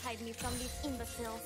to hide me from these imbeciles.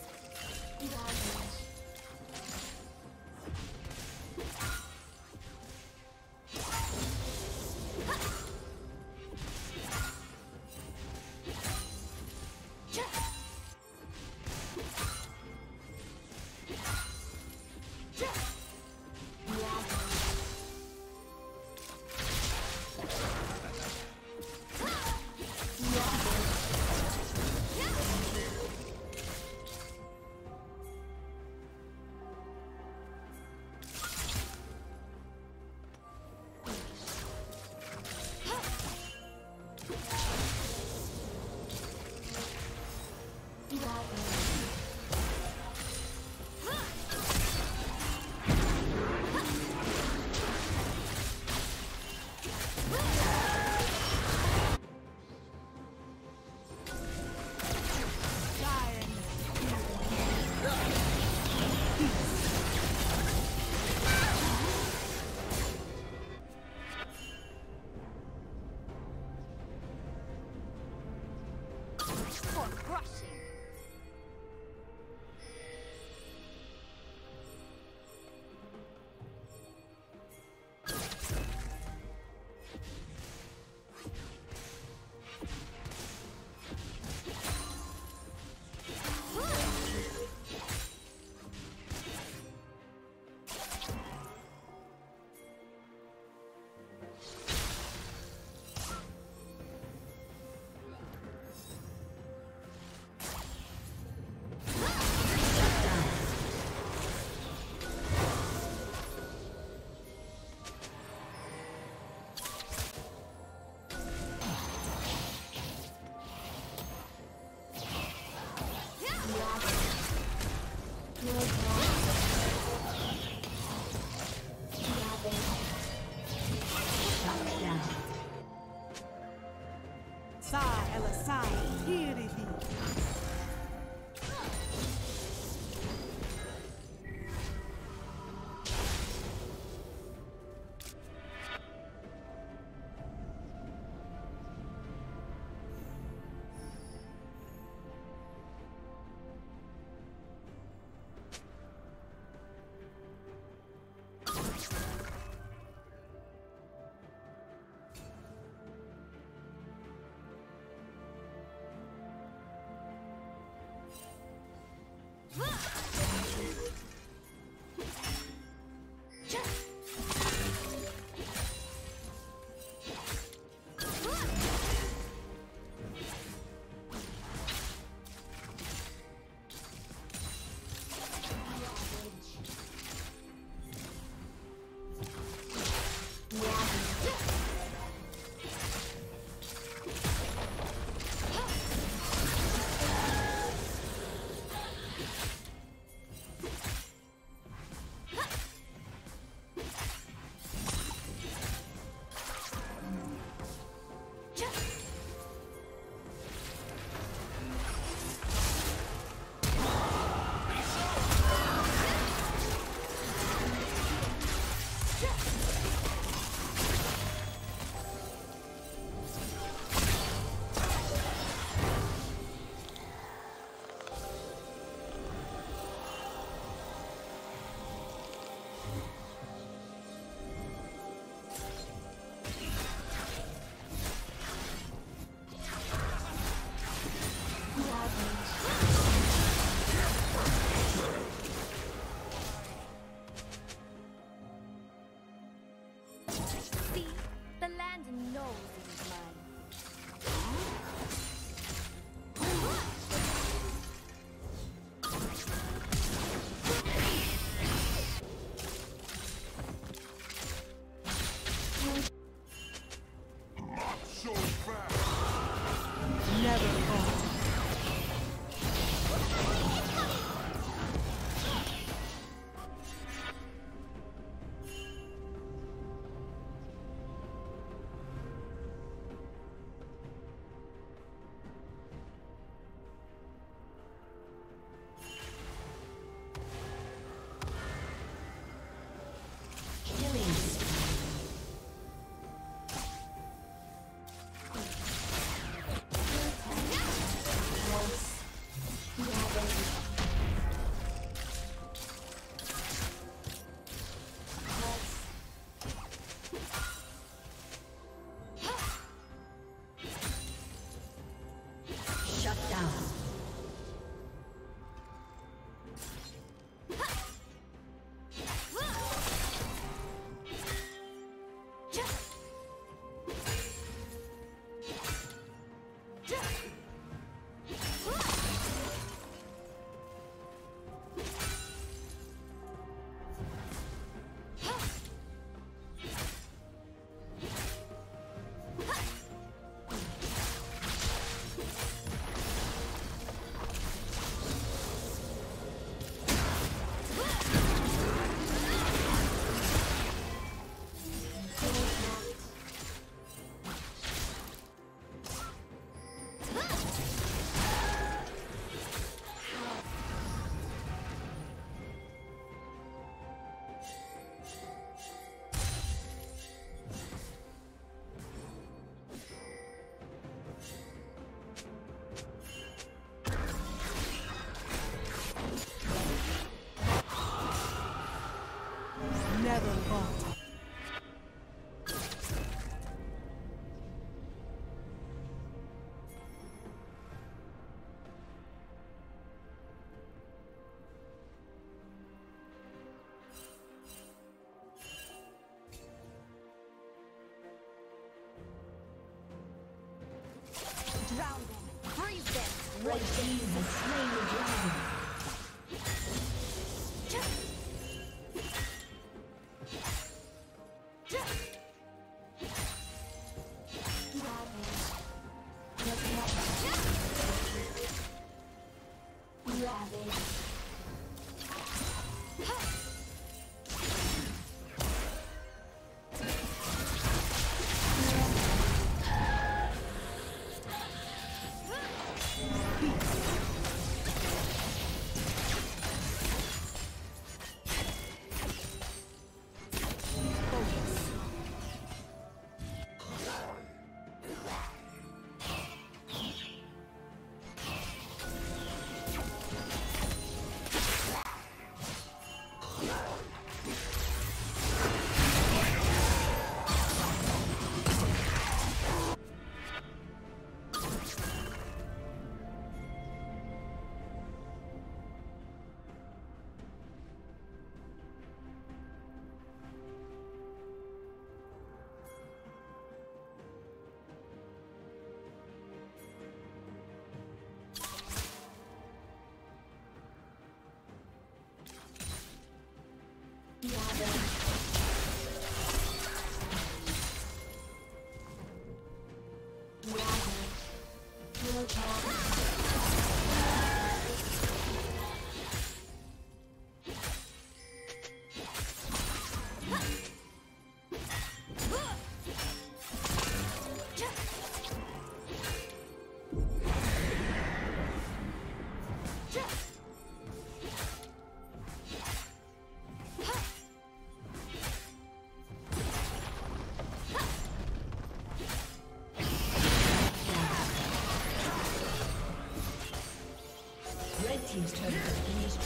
Red team has slain the dragon.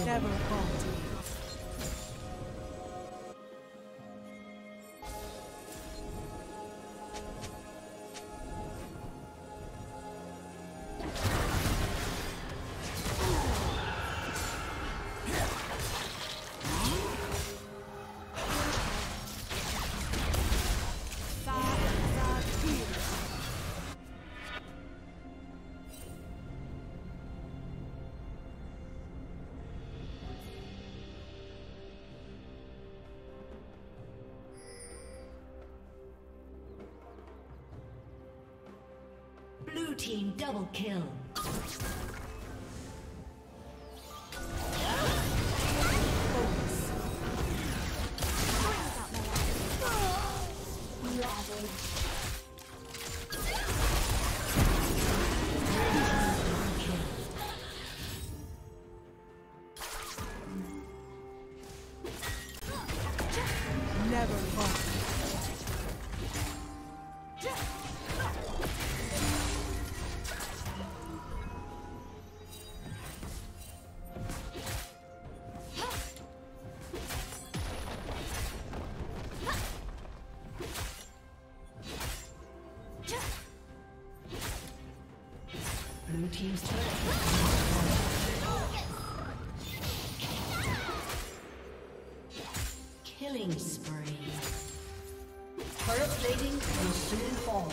Never called. Blue team double kill. Team's killing spree. Turret plating will soon fall.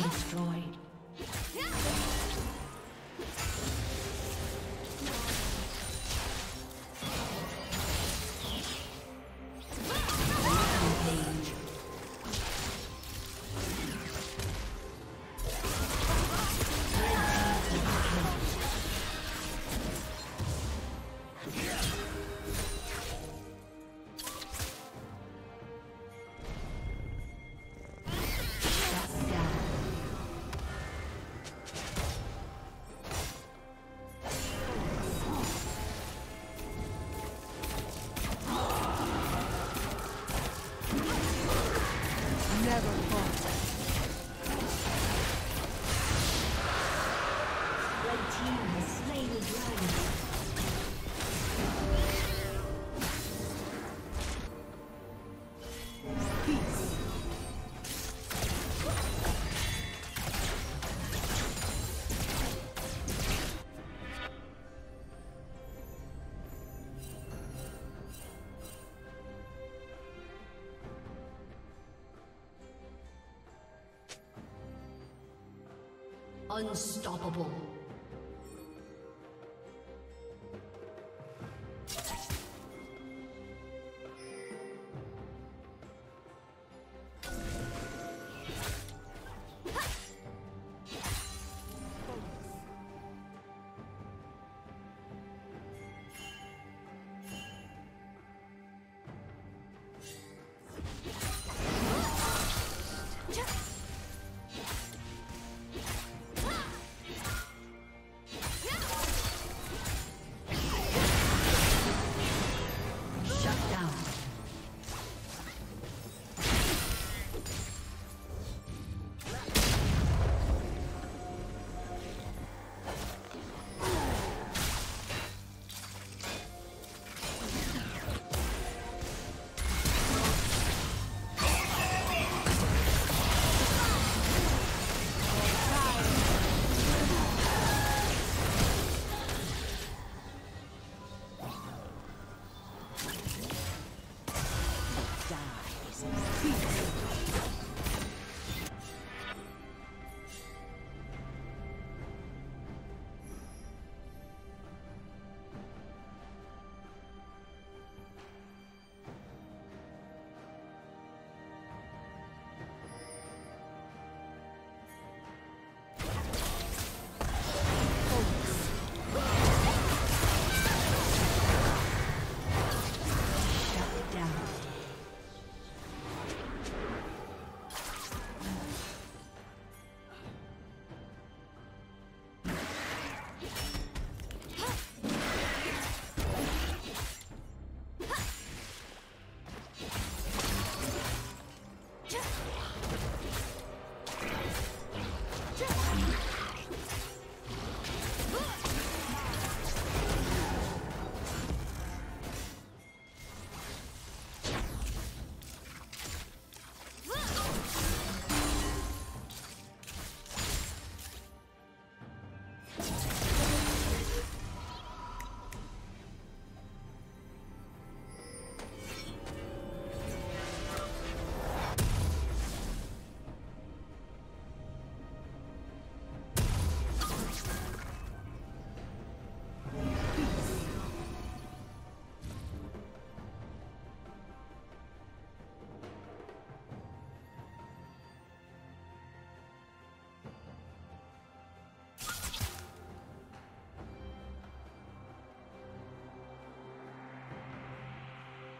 Destroyed. Unstoppable.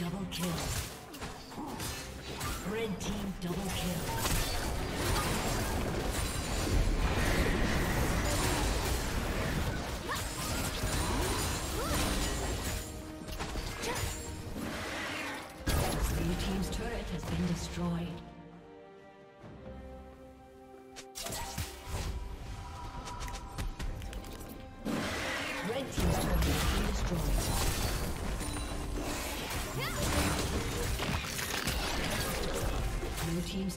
Double kill. Red team double kill. Blue team's turret has been destroyed. Red team's turret has been destroyed. Blue team's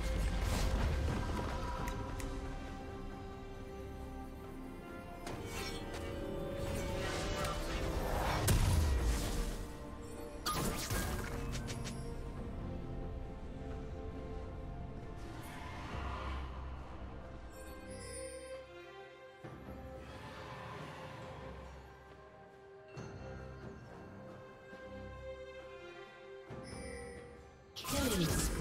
Good and green.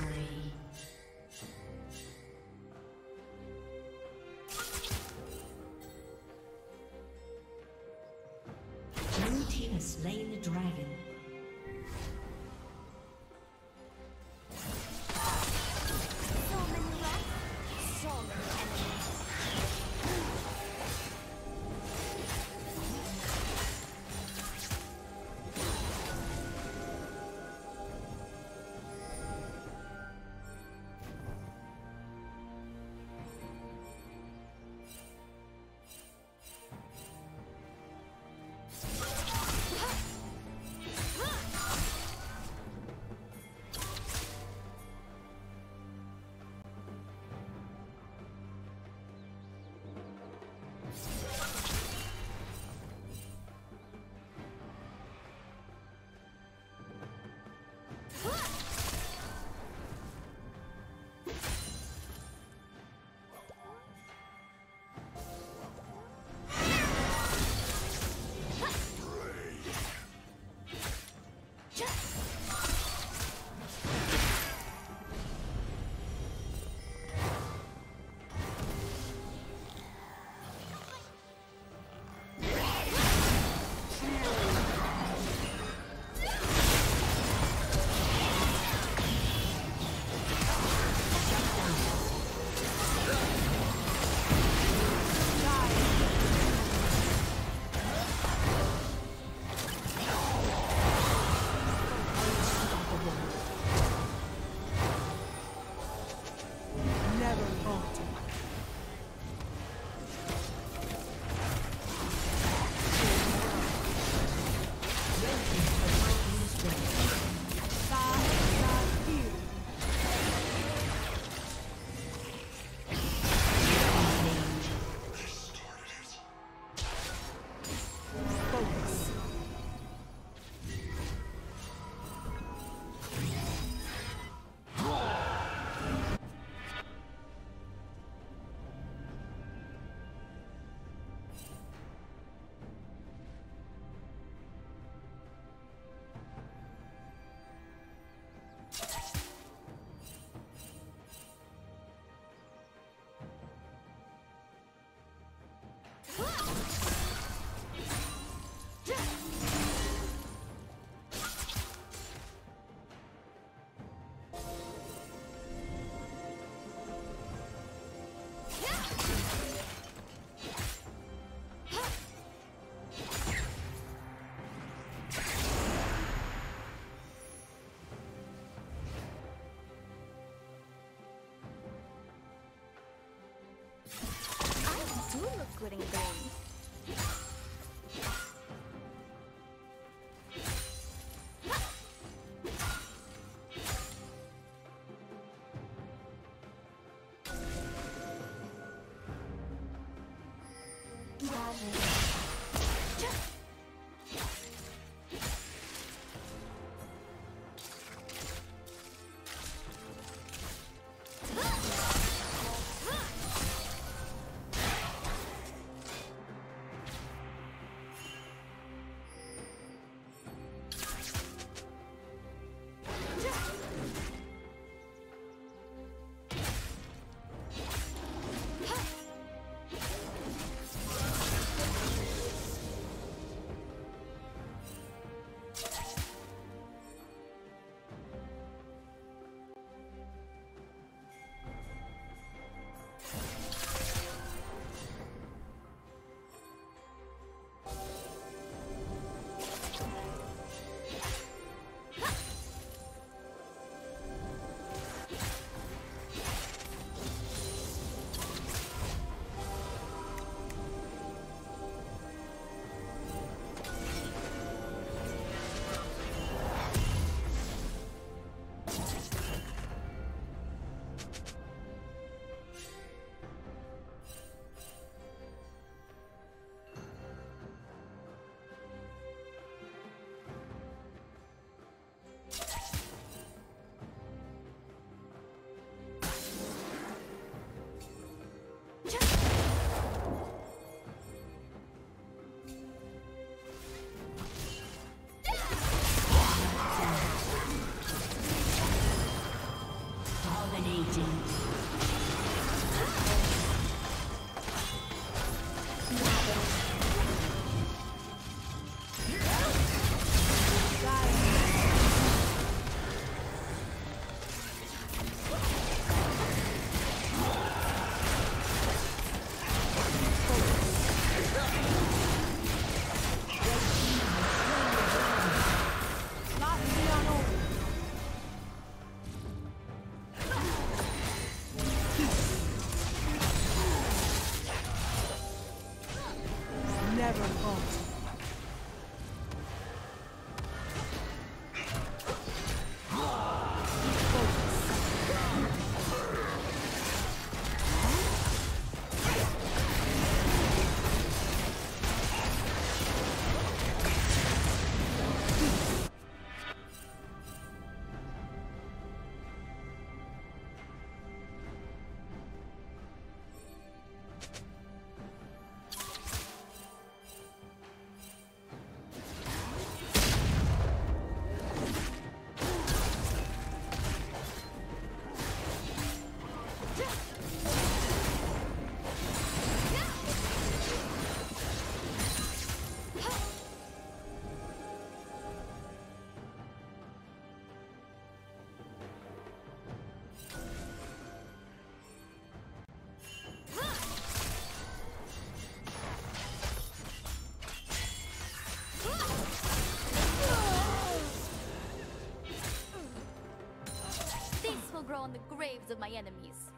sorrow on the graves of my enemies.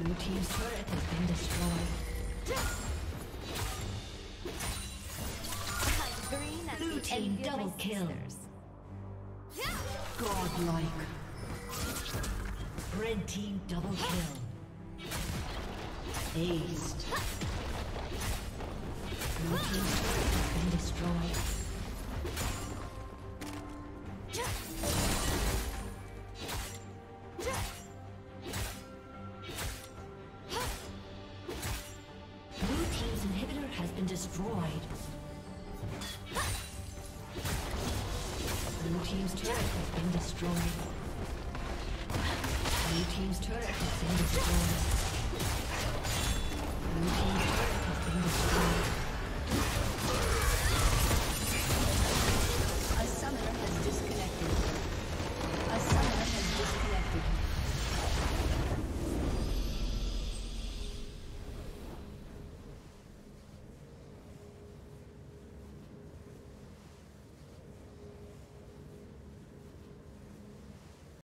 Blue team's turret has been destroyed. Blue team double kill. Godlike. Red team double kill. Aced. Blue team's turret has been destroyed. Destroyed. Blue team's turret has been destroyed. Blue team's turret has been destroyed.